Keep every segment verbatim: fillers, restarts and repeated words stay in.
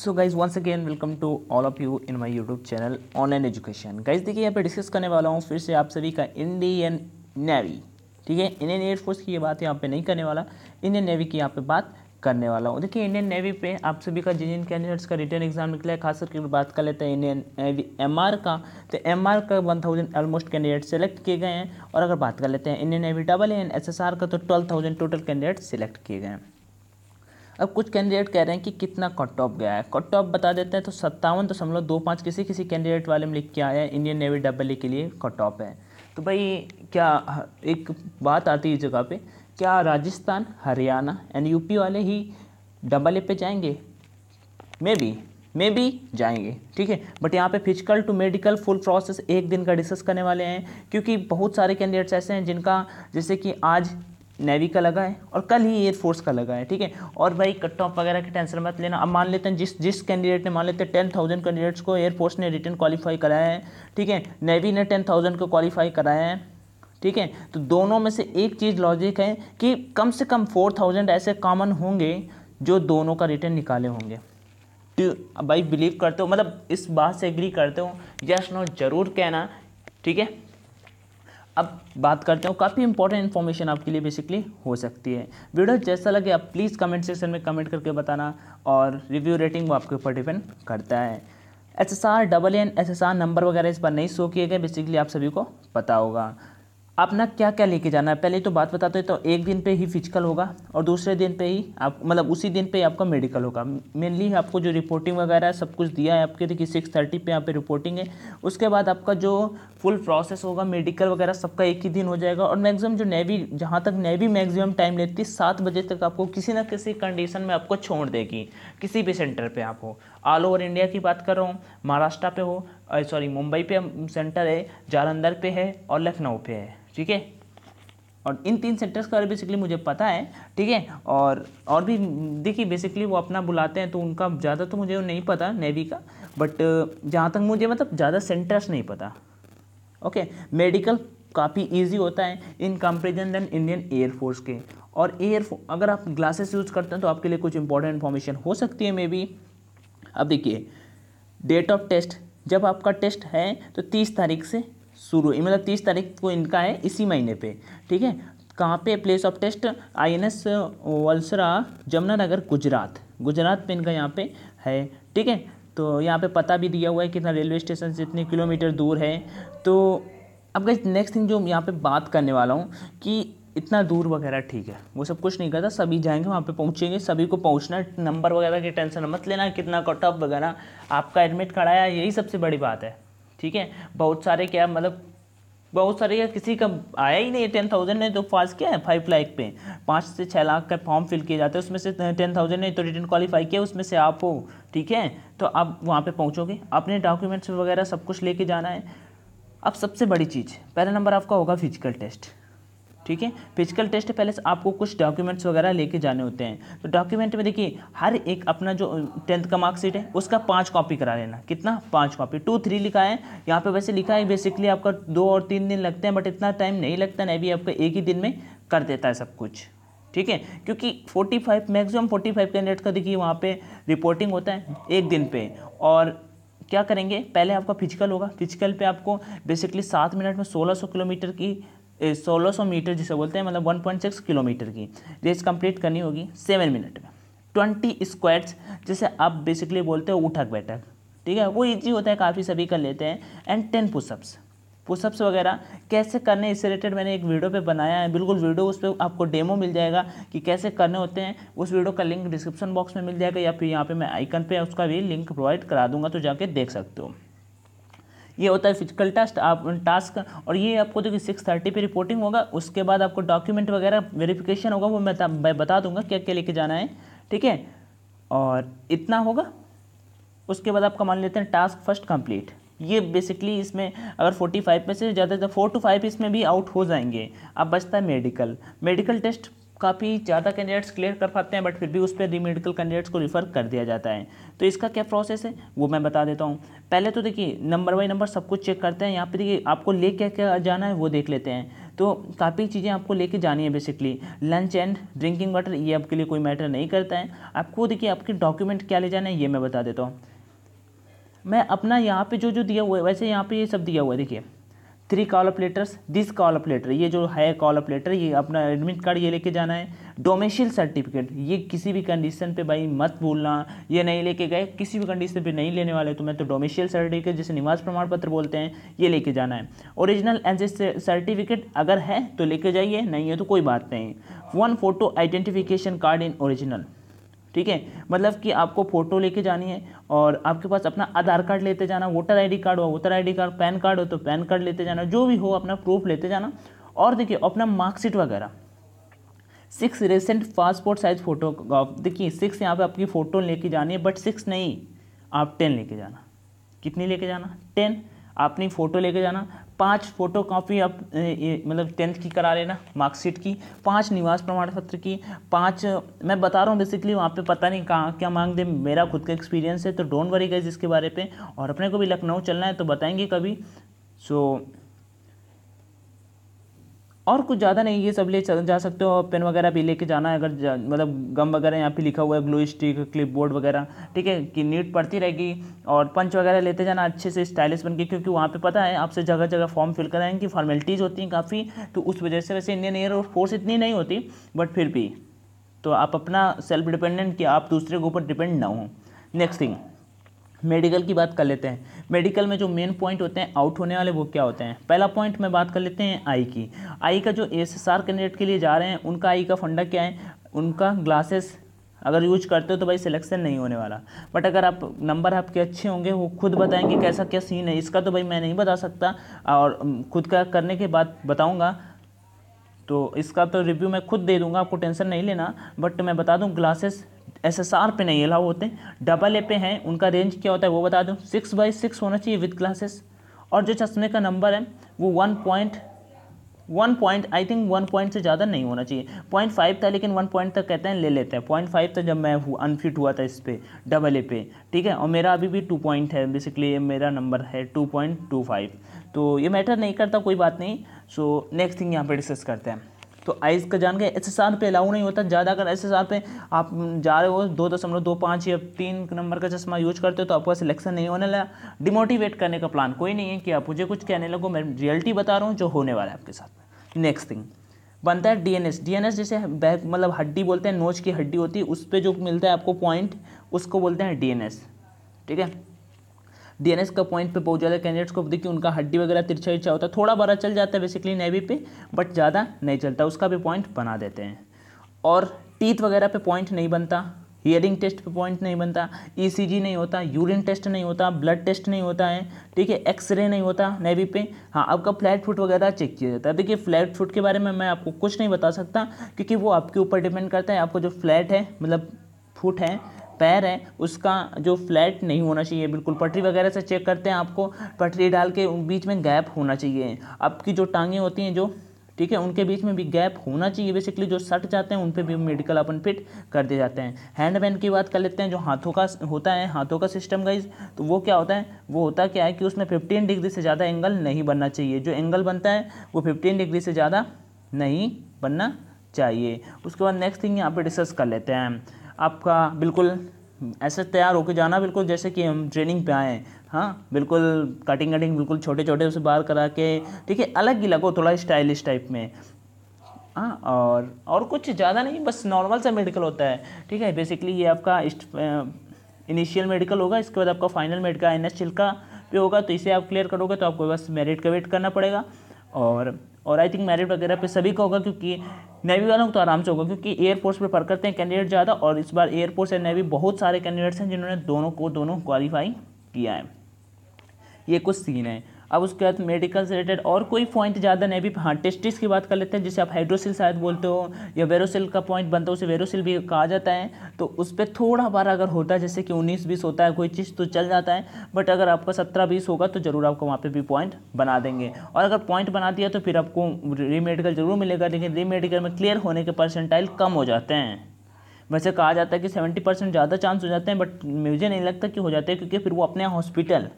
So guys once again welcome to all of you in my YouTube channel online education. Guys देखिए यहाँ पे discuss करने वाला हूँ फिर से आप सभी का इंडियन नेवी, ठीक है। इंडियन एयरफोर्स की ये बात यहाँ पे नहीं करने वाला, इंडियन नेवी की यहाँ पे बात करने वाला हूँ। देखिए इंडियन नेवी पे आप सभी का जिन जिन कैंडिडेट्स का रिटर्न एग्जाम निकला है, खास करके बात कर लेते हैं इंडियन नेवी एम आर का, तो एम आर का one thousand almost candidate select किए गए हैं। और अगर बात कर लेते हैं Indian navy double N S S R का, तो twelve thousand total candidate select किए गए हैं। अब कुछ कैंडिडेट कह रहे हैं कि कितना कट ऑफ गया है, कट ऑफ बता देते हैं तो सत्तावन दशमलव दो पाँच किसी किसी कैंडिडेट वाले में लिख के आया है इंडियन नेवी डबल ए के लिए कट ऑफ है। तो भाई क्या एक बात आती है इस जगह पे, क्या राजस्थान, हरियाणा एंड यूपी वाले ही डबल ए पे जाएंगे? मे बी मे बी जाएंगे, ठीक है। बट यहाँ पे physical to medical full process एक दिन का डिस्कस करने वाले हैं, क्योंकि बहुत सारे कैंडिडेट्स ऐसे हैं जिनका जैसे कि आज नेवी का लगा है और कल ही एयरफोर्स का लगा है, ठीक है। और भाई कट ऑफ वगैरह की टेंशन मत लेना। अब मान लेते हैं जिस जिस कैंडिडेट ने मान लेते हैं टेन थाउजेंड कैंडिडेट्स को एयरफोर्स ने रिटर्न क्वालिफाई कराया है, ठीक है, नेवी ने टेन थाउजेंड को क्वालिफाई कराया है, ठीक है, तो दोनों में से एक चीज़ लॉजिक है कि कम से कम फोर थाउजेंड ऐसे कॉमन होंगे जो दोनों का रिटर्न निकाले होंगे। तो भाई बिलीव करते हो, मतलब इस बात से एग्री करते हो, यस नो जरूर कहना, ठीक है। अब बात करते हो, काफ़ी इंपॉर्टेंट इन्फॉर्मेशन आपके लिए बेसिकली हो सकती है। वीडियो जैसा लगे आप प्लीज़ कमेंट सेक्शन में कमेंट करके बताना, और रिव्यू रेटिंग वो आपके ऊपर डिपेंड करता है। S S R double N S S R number वगैरह इस बार नहीं शो किए गए, बेसिकली आप सभी को पता होगा। आप ना क्या क्या लेके जाना है, पहले तो बात बताते हैं। तो एक दिन पे ही फिजिकल होगा और दूसरे दिन पे ही आप मतलब उसी दिन पे ही आपका मेडिकल होगा। मेनली आपको जो रिपोर्टिंग वगैरह सब कुछ दिया है आपके, देखिए सिक्स थर्टी पे यहाँ पे रिपोर्टिंग है। उसके बाद आपका जो फुल प्रोसेस होगा मेडिकल वगैरह सबका एक ही दिन हो जाएगा। और मैक्सिमम जो नेवी, जहाँ तक नेवी मैक्सिमम टाइम लेती है, सात बजे तक आपको किसी ना किसी कंडीशन में आपको छोड़ देगी, किसी भी सेंटर पर आप हो। ऑल ओवर इंडिया की बात कर रहा हूँ, महाराष्ट्र पे हो, सॉरी मुंबई पे सेंटर है, जालंधर पे है और लखनऊ पे है, ठीक है। और इन तीन सेंटर्स का बेसिकली मुझे पता है, ठीक है। और और भी देखिए बेसिकली वो अपना बुलाते हैं, तो उनका ज़्यादा तो मुझे नहीं पता नेवी का, बट जहाँ तक मुझे मतलब ज़्यादा सेंटर्स नहीं पता। ओके, मेडिकल काफ़ी इजी होता है in comparison than Indian air force के। और एयर अगर आप ग्लासेस यूज़ करते हैं तो आपके लिए कुछ इंपॉर्टेंट इन्फॉर्मेशन हो सकती है मे बी। अब देखिए डेट ऑफ टेस्ट, जब आपका टेस्ट है तो तीस तारीख से शुरू, मतलब तीस तारीख को इनका है इसी महीने पे, ठीक है। कहाँ पे place of test, INS Valsura, Jamnagar, Gujarat. Gujarat पे इनका यहाँ पे है, ठीक है। तो यहाँ पे पता भी दिया हुआ है कितना रेलवे स्टेशन से इतने किलोमीटर दूर है। तो अब गाइस नेक्स्ट थिंग जो यहाँ पे बात करने वाला हूँ कि इतना दूर वगैरह, ठीक है, वो सब कुछ नहीं करता, सभी जाएंगे वहाँ पे, पहुँचेंगे, सभी को पहुँचना। नंबर वगैरह की टेंशन मत लेना, कितना कट ऑफ वगैरह आपका एडमिट कराया, यही सबसे बड़ी बात है, ठीक है। बहुत सारे क्या मतलब बहुत सारे क्या किसी का आया ही नहीं है, टेन थाउजेंड ने तो पास किया है। फाइव लाख पे पाँच से छः लाख का फॉर्म फिल किए जाते हैं, उसमें से टेन थाउजेंड ने तो रिटर्न क्वालिफाई किया, उसमें से आप हो, ठीक है। तो आप वहाँ पे पहुँचोगे, अपने डॉक्यूमेंट्स वगैरह सब कुछ लेके जाना है। अब सबसे बड़ी चीज़, पहला नंबर आपका होगा फिजिकल टेस्ट, ठीक है। फिजिकल टेस्ट पहले से आपको कुछ डॉक्यूमेंट्स वगैरह लेके जाने होते हैं। तो डॉक्यूमेंट में देखिए हर एक अपना जो टेंथ का मार्कशीट है उसका पांच कॉपी करा लेना। कितना? पांच कॉपी। टू थ्री लिखा है यहाँ पे, वैसे लिखा है बेसिकली आपका दो और तीन दिन लगते हैं, बट इतना टाइम नहीं लगता, नेवी आपका एक ही दिन में कर देता है सब कुछ, ठीक है। क्योंकि forty five maximum forty five candidate का देखिए वहाँ पर रिपोर्टिंग होता है एक दिन पर। और क्या करेंगे, पहले आपका फिजिकल होगा। फिजिकल पर आपको बेसिकली सात मिनट में सोलह सौ किलोमीटर की सोलह सौ मीटर जिसे बोलते हैं, मतलब वन पॉइंट सिक्स किलोमीटर की रेस कंप्लीट करनी होगी सेवन मिनट में। ट्वेंटी स्क्वाट्स जिसे आप बेसिकली बोलते हो उठक बैठक, ठीक है, वो इजी होता है, काफ़ी सभी कर लेते हैं। And ten pushups. पुशअप्स वगैरह कैसे करने इससे रिलेटेड मैंने एक वीडियो पे बनाया है, बिल्कुल वीडियो, उस पर आपको डेमो मिल जाएगा कि कैसे करने होते हैं। उस वीडियो का लिंक डिस्क्रिप्शन बॉक्स में मिल जाएगा, या फिर यहाँ पर मैं आइकन पर उसका भी लिंक प्रोवाइड करा दूँगा, तो जाके देख सकते हो। ये होता है फिजिकल टेस्ट आप टास्क। और ये आपको देखिए सिक्स थर्टी पर रिपोर्टिंग होगा, उसके बाद आपको डॉक्यूमेंट वगैरह वेरिफिकेशन होगा, वो मैं मैं बता दूंगा क्या क्या लेके जाना है, ठीक है। और इतना होगा, उसके बाद आपका मान लेते हैं टास्क फर्स्ट कंप्लीट। ये बेसिकली इसमें अगर फोर्टी फाइव में से ज़्यादा फोर टू फाइव इसमें भी आउट हो जाएंगे। अब बचता है मेडिकल। मेडिकल टेस्ट काफ़ी ज़्यादा कैंडिडेट्स क्लियर कर पाते हैं, बट फिर भी उस पर रीमेडिकल कैंडिडेट्स को रिफ़र कर दिया जाता है। तो इसका क्या प्रोसेस है वो मैं बता देता हूँ। पहले तो देखिए नंबर बाई नंबर सब कुछ चेक करते हैं। यहाँ पे देखिए आपको ले क्या क्या जाना है वो देख लेते हैं। तो काफ़ी चीज़ें आपको लेके जानी है। Basically lunch and drinking water ये आपके लिए कोई मैटर नहीं करता है। आपको देखिए आपके डॉक्यूमेंट क्या ले जाना है ये मैं बता देता हूँ। मैं अपना यहाँ पे जो जो दिया हुआ है, वैसे यहाँ पे ये सब दिया हुआ है। देखिए three call up letters, this call up letter ये जो है कॉलअप लेटर, ये अपना एडमिट कार्ड ये लेके जाना है। डोमेसिल सर्टिफिकेट ये किसी भी कंडीशन पे भाई मत भूलना, ये नहीं लेके गए किसी भी कंडीशन पे नहीं लेने वाले तो मैं तो डोमेसिल सर्टिफिकेट जिसे निवास प्रमाण पत्र बोलते हैं ये लेके जाना है। ओरिजिनल एनसीसी सर्टिफिकेट अगर है तो लेके जाइए, नहीं है तो कोई बात नहीं। One photo identification card in original, ठीक है, मतलब कि आपको फ़ोटो लेके जानी है। और आपके पास अपना आधार कार्ड लेते जाना, वोटर आईडी कार्ड हो voter ID card, PAN card हो तो पैन कार्ड लेते जाना, जो भी हो अपना प्रूफ लेते जाना। और देखिए अपना मार्कशीट वगैरह, six recent passport size photo, देखिए सिक्स यहाँ पे आपकी फ़ोटो लेके जानी है, बट सिक्स नहीं आप टेन लेके जाना। कितनी लेके जाना? टेन अपनी फ़ोटो लेके जाना। पांच फ़ोटो कॉपी आप मतलब टेंथ की करा लेना मार्कशीट की, पांच निवास प्रमाण पत्र की, पांच मैं बता रहा हूँ बेसिकली वहाँ पे पता नहीं कहाँ क्या मांग दे, मेरा खुद का एक्सपीरियंस है तो डोंट वरी गाइस इसके बारे पे। और अपने को भी लखनऊ चलना है तो बताएंगे कभी। सो so, और कुछ ज़्यादा नहीं, ये सब ले जा सकते हो। पेन वगैरह भी लेके जाना है अगर जा, मतलब गम वगैरह यहाँ पे लिखा हुआ है, ग्लू स्टिक, क्लिप बोर्ड वगैरह, ठीक है, कि नीट पड़ती रहेगी। और पंच वगैरह लेते जाना अच्छे से स्टाइलिश बन के, क्योंकि वहाँ पे पता है आपसे जगह जगह फॉर्म फिल कराएंगे, फॉर्मेलिटीज़ होती हैं काफ़ी, तो उस वजह से वैसे इंडियन एयर फोर्स इतनी नहीं होती बट फिर भी तो आप अपना सेल्फ डिपेंडेंट कि आप दूसरे के ऊपर डिपेंड ना हो। नेक्स्ट थिंग मेडिकल की बात कर लेते हैं। मेडिकल में जो मेन पॉइंट होते हैं आउट होने वाले वो क्या होते हैं? पहला पॉइंट मैं बात कर लेते हैं आई की। आई का जो एसएसआर कैंडिडेट के लिए जा रहे हैं उनका आई का फंडा क्या है? उनका ग्लासेस अगर यूज करते हो तो भाई सिलेक्शन नहीं होने वाला, बट अगर आप नंबर आपके अच्छे होंगे वो खुद बताएंगे कैसा क्या सीन है इसका, तो भाई मैं नहीं बता सकता और खुद का करने के बाद बताऊँगा तो इसका तो रिव्यू मैं खुद दे दूँगा, आपको टेंशन नहीं लेना। बट मैं बता दूँ ग्लासेस एसएसआर पे नहीं अलाउ होते, डबल ए पे हैं। उनका रेंज क्या होता है वो बता दूँ, सिक्स बाई सिक्स होना चाहिए विद ग्लासेस। और जो चश्मे का नंबर है वो one point one point I think one point से ज़्यादा नहीं होना चाहिए। पॉइंट फाइव था लेकिन वन पॉइंट तक कहते हैं ले लेते हैं, पॉइंट फाइव था जब मैं अनफिट हुआ था इस पर डबल ए पे, ठीक है। और मेरा अभी भी टू पॉइंट है, बेसिकली मेरा नंबर है टू पॉइंट टू फाइव, तो ये मैटर नहीं करता, कोई बात नहीं। सो नेक्स्ट थिंग यहाँ पर डिस्कस करते हैं। तो आइज़ का जान गए, एसएसआर पे अलाउ नहीं होता ज़्यादा। अगर एसएसआर पे आप जा रहे हो दो दशमलव दो पाँच या तीन नंबर का चश्मा यूज करते हो तो आपका सिलेक्शन नहीं होने लगा। डिमोटिवेट करने का प्लान कोई नहीं है कि आप मुझे कुछ कहने लगो, मैं रियलिटी बता रहा हूँ जो होने वाला है आपके साथ। नेक्स्ट थिंग बनता है डीएनएस। डीएनएस जैसे बैक मतलब हड्डी बोलते हैं, नोच की हड्डी होती है, उस पर जो मिलता है आपको पॉइंट उसको बोलते हैं डीएनएस, ठीक है। डीएनएस का पॉइंट पे बहुत ज़्यादा कैंडिडेट्स को देखिए उनका हड्डी वगैरह तिरछा तिरछा होता है, थोड़ा बड़ा चल जाता है बेसिकली नेवी पे, बट ज़्यादा नहीं चलता, उसका भी पॉइंट बना देते हैं। और टीथ वगैरह पे पॉइंट नहीं बनता, हियरिंग टेस्ट पे पॉइंट नहीं बनता, ईसीजी नहीं होता, यूरिन टेस्ट नहीं होता, ब्लड टेस्ट नहीं होता है, ठीक है, एक्सरे नहीं होता नेवी पे। हाँ, आपका फ्लैट फुट वगैरह चेक किया जाता है। देखिए फ्लैट फुट के बारे में मैं आपको कुछ नहीं बता सकता क्योंकि वो आपके ऊपर डिपेंड करता है। आपको जो फ्लैट है मतलब फुट है, पैर है, उसका जो फ्लैट नहीं होना चाहिए बिल्कुल। पटरी वगैरह से चेक करते हैं, आपको पटरी डाल के बीच में गैप होना चाहिए। आपकी जो टांगें होती हैं जो, ठीक है, उनके बीच में भी गैप होना चाहिए बेसिकली। जो सट जाते हैं उन पे भी मेडिकल अपन फिट कर दिए जाते हैं। हैंड बैंड की बात कर लेते हैं, जो हाथों का होता है, हाथों का सिस्टम गाइज, तो वो क्या होता है, वो होता क्या है कि उसमें फिफ्टीन डिग्री से ज़्यादा एंगल नहीं बनना चाहिए। जो एंगल बनता है वो फिफ्टीन डिग्री से ज़्यादा नहीं बनना चाहिए। उसके बाद नेक्स्ट थिंग यहाँ पर डिस्कस कर लेते हैं। आपका बिल्कुल ऐसे तैयार होकर जाना, बिल्कुल जैसे कि हम ट्रेनिंग पे आए हैं। हाँ, बिल्कुल कटिंग कटिंग बिल्कुल छोटे छोटे उसे बाल करा के, ठीक है, अलग ही लगो, थोड़ा स्टाइलिश टाइप में। हाँ, और और कुछ ज़्यादा नहीं, बस नॉर्मल सा मेडिकल होता है, ठीक है। बेसिकली ये आपका इनिशियल मेडिकल होगा, इसके बाद आपका final medical I N S Chilka पे होगा। तो इसे आप क्लियर करोगे तो आपको बस मेरिट का वेट करना पड़ेगा। और और आई थिंक मेरिट वगैरह पे सभी का होगा, क्योंकि नेवी वालों को तो आराम से होगा क्योंकि एयरफोर्स पे पर करते हैं कैंडिडेट ज़्यादा। और इस बार एयरफोर्स एंड नेवी बहुत सारे कैंडिडेट्स हैं जिन्होंने दोनों को दोनों क्वालिफाई किया है। ये कुछ सीन है। अब उसके बाद मेडिकल से रिलेटेड और कोई पॉइंट ज़्यादा नहीं भी। हाँ, टेस्टिस की बात कर लेते हैं, जिसे आप हाइड्रोसिल शायद बोलते हो या वेरोसिल का पॉइंट बनता है, उसे वेरोसिल भी कहा जाता है। तो उस पर थोड़ा बारा अगर होता है जैसे कि उन्नीस बीस होता है कोई चीज़ तो चल जाता है, बट अगर आपका सत्रह बीस होगा तो ज़रूर आपको वहाँ पर भी पॉइंट बना देंगे। और अगर पॉइंट बना दिया तो फिर आपको रीमेडिकल जरूर मिलेगा, लेकिन रीमेडिकल में क्लियर होने के परसेंटाइल कम हो जाते हैं। वैसे कहा जाता है कि सेवेंटी परसेंट ज़्यादा चांस हो जाते हैं, बट मुझे नहीं लगता कि हो जाते हैं, क्योंकि फिर वो अपने हॉस्पिटल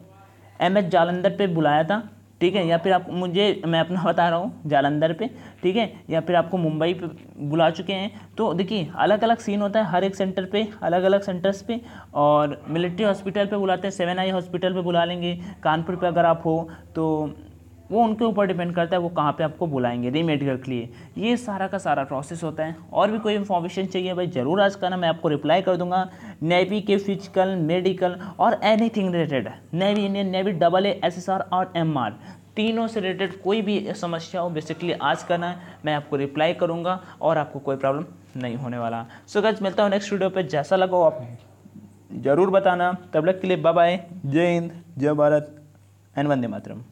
एम एच जालंधर पे बुलाया था, ठीक है, या फिर आप मुझे मैं अपना बता रहा हूँ जालंधर पे, ठीक है, या फिर आपको मुंबई पे बुला चुके हैं। तो देखिए अलग अलग सीन होता है हर एक सेंटर पे, अलग अलग सेंटर्स पे। और मिलिट्री हॉस्पिटल पे बुलाते हैं, सेवन आई हॉस्पिटल पे बुला लेंगे, कानपुर पे अगर आप हो तो वो उनके ऊपर डिपेंड करता है वो कहाँ पे आपको बुलाएंगे रीमेडिकल के लिए। ये सारा का सारा प्रोसेस होता है। और भी कोई इन्फॉर्मेशन चाहिए भाई ज़रूर आज करना, मैं आपको रिप्लाई कर दूंगा। नेवी के फिजिकल, मेडिकल और anything related, navy, Indian navy, double A, S S R और एम आर, तीनों से रिलेटेड कोई भी समस्या हो बेसिकली आज करना, मैं आपको रिप्लाई करूँगा और आपको कोई प्रॉब्लम नहीं होने वाला। सो गाइस मिलता हूँ नेक्स्ट वीडियो पर, जैसा लगा हो आप ज़रूर बताना। तब तक के लिए बाय बाय, जय हिंद, जय भारत एंड वंदे मातरम।